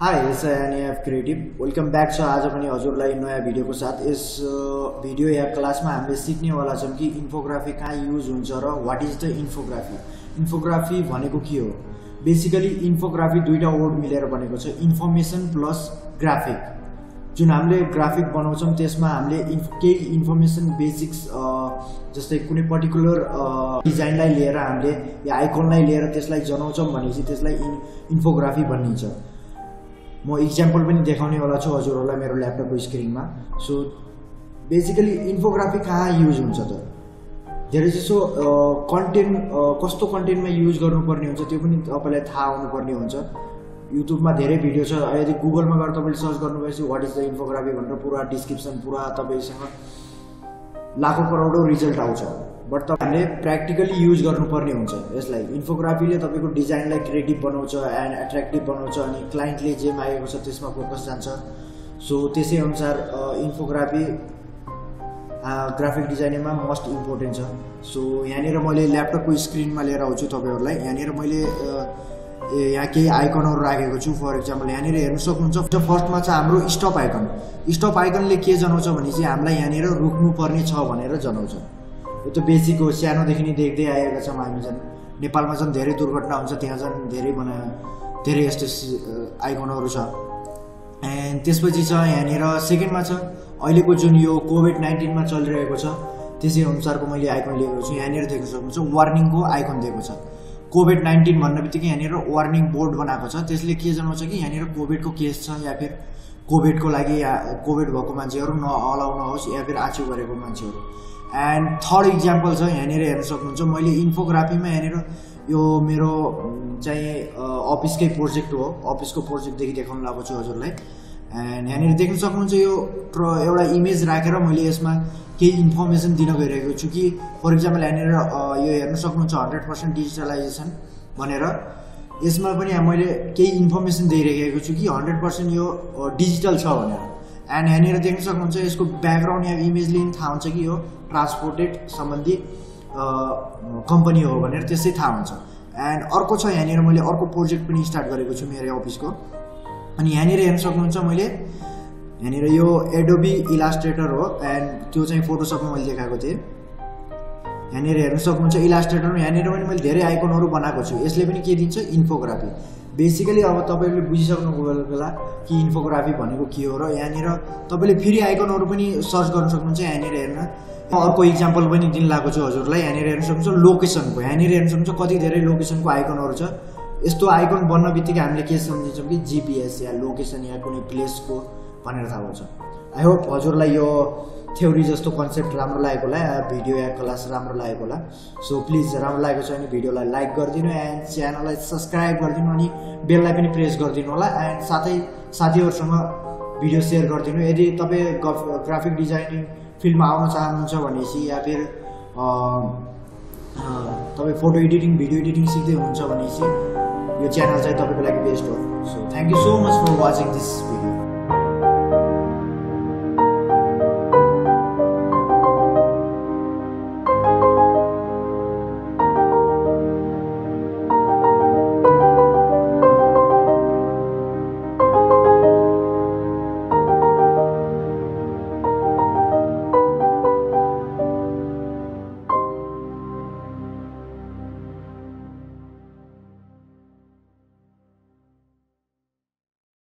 Hi HE N F creative welcome back. So आज अपनी हजुरलाई नयाँ भिडियो को साथ इस भिडियो या क्लास में हमें सीखने वाला छौं कि इन्फोग्राफी कहाँ यूज हुन्छ र what is the infography. Infography भनेको के हो? बेसिकली इन्फोग्राफी दुईटा वर्ड मिलेर बनेको छ, इन्फर्मेसन प्लस ग्राफिक। जुन हामीले ग्राफिक बनाउँछौं त्यसमा हामीले केही इन्फर्मेसन बेसिक्स जस्तै कुनै पर्टिकुलर डिजाइनलाई लिएर हामीले या आइकनलाई लिएर त्यसलाई जनाउँछौं भनेपछि त्यसलाई इन्फोग्राफी भनिन्छ। म एक्जाम्पल पनि देखाउने वाला छु हजुरहरूलाई मेरो ल्यापटपको स्क्रिनमा। सो बेसिकली इन्फोग्राफी कहाँ युज हुन्छ त? धेरैजसो कन्टेन्ट कस्तो कन्टेन्टमा युज गर्नुपर्ने हुन्छ त्यो पनि तपाईलाई थाहा हुनुपर्ने हुन्छ। यूट्यूब में धेरै भिडियो छ, यदि गुगल में गएर तपाईले सर्च गर्नुभएपछि व्हाट इज द इन्फोग्राफी भनेर पूरा डिस्क्रिप्सन पूरा तपाईसँग लाखौं करोडौं रिजल्ट आउँछ। बट तपाईले प्र्याक्टिकली युज गर्नुपर्ने हुन्छ यसलाई। इन्फोग्राफीले तपाईको डिजाइनलाई क्रिएटिभ बनाउँछ एन्ड एट्र्याक्टिभ बनाउँछ अनि क्लाइन्टले जे मागेको छ त्यसमा फोकस जान्छ। सो त्यसै अनुसार इन्फोग्राफी ग्राफिक डिजाइनिङमा मोस्ट इम्पोर्टेन्ट छ। सो यहाँ मैले ल्यापटपको स्क्रिनमा लिएर आउँछु तपाईहरुलाई। यहाँ मैले यहाँ केही आइकनहरु राखेको छु। फर एक्जाम्पल यहाँ हेर्न सक्नुहुन्छ फर्स्टमा छ हाम्रो स्टप आइकन। स्टप आइकनले के जनाउँछ भने चाहिँ हामीलाई यहाँ रोक्नुपर्ने छ भनेर जनाउँछ। यो त बेसिक हो, सानोदेखि नै देख्दै आएका छौँ हामी। झन् नेपालमा झन् धेरै दुर्घटना हुन्छ, त्यहाँ झन् धेरै धेरै यस्तो आइकनहरु छ। एन्ड त्यसपछि छ यहाँ सेकेन्डमा छ अहिलेको जुन यो कोभिड-19 चलिरहेको छ त्यसै अनुसारको मैले आइकन लिएको छु। यहाँ देख्न सक्नुहुन्छ वार्निङको आइकन दिएको छ। कोभिड-19 भन्नेबित्तिकै यहाँ वार्निङ बोर्ड बनाएको छ। त्यसले के जनाउँछ कि यहाँ कोभिडको केस छ या फिर कोभिडको लागि या कोभिड भएको मान्छेहरू नअलाउन होस् या फिर आँचो गरेको मान्छेहरू। एन्ड थर्ड इक्जाम्पल छ यहाँ हेर्न सक्नुहुन्छ मैले इन्फोग्राफीमा यहाँ यो मेरो चाहिँ अफिसकै प्रोजेक्ट हो, अफिसको प्रोजेक्टदेखि देखाउन लगाएको छु हजुरलाई। एन्ड यहाँ देख्न सक्नुहुन्छ यो एउटा इमेज राखेर मैले यसमा केही इन्फर्मेसन दिन गइरहेको छु कि फर इक्जाम्पल यहाँ यो हेर्न सक्नुहुन्छ 100% डिजिटलाइजेसन भनेर। यसमा पनि मैले केही इन्फर्मेसन दिइरहेको छु कि 100% यो डिजिटल छ भनेर। एन्ड यहाँ देख्न सक्नुहुन्छ यसको ब्याकग्राउन्ड या इमेजले पनि थाहा हुन्छ कि यो ट्रान्सपोर्टेड सम्बन्धी कम्पनी हो भनेर त्यसै थाहा हुन्छ। एन्ड अर्को छ यहाँ मैले अर्को प्रोजेक्ट पनि स्टार्ट गरेको छु मेरो अफिसको। अनि यहाँ हेर्न सक्नुहुन्छ मैले यहाँ यो एडोबी इलास्ट्रेटर हो एन्ड त्यो चाहिँ फोटोसपमा मैले देखाएको थिएँ। यहाँ हेर्न सक्नुहुन्छ इलास्ट्रेटर यहाँ पनि मैले धेरै आइकनहरू बनाएको छु। यसले पनि के दिन्छ? इन्फोग्राफी। बेसिकली अब तपाईँले बुझिसक्नु भएको होला कि इन्फोग्राफी भनेको के हो र यहाँ तपाईँले फेरि आइकनहरू पनि सर्च गर्न सक्नुहुन्छ। यहाँ हेर्न अर्को इक्जाम्पल पनि दिन लागेको छु हजुरलाई। यहाँ हेर्न सक्नुहुन्छ लोकेसनको। यहाँ हेर्न सक्नुहुन्छ कति धेरै लोकेसनको आइकनहरू छ। यस्तो आइकन बन्न बित्तिकै हामीले के सम्झिन्छौँ कि GPS या लोकेसन या कुनै प्लेसको भनेर थाहा हुन्छ। आई होप हजुरलाई यो थ्योरी जस्तो कन्सेप्ट राम्रो लागेको होला, भिडियो या क्लास राम्रो लागेको होला। सो प्लिज राम्रो लागेको छ भने भिडियोलाई लाइक गरिदिनु एन्ड च्यानललाई सब्सक्राइब गरिदिनु अनि बेललाई पनि प्रेस गरिदिनु होला। एन्ड साथै साथीहरूसँग भिडियो सेयर गरिदिनु। यदि तपाईँ ग्राफिक डिजाइनिङ फिल्डमा आउन चाहनुहुन्छ भनेपछि या फिर तपाईँ फोटो एडिटिङ भिडियो एडिटिङ सिक्दै हुनुहुन्छ भनेपछि यो च्यानल चाहिँ तपाईँको लागि बेस्ट हो। So thank you so much for watching this video.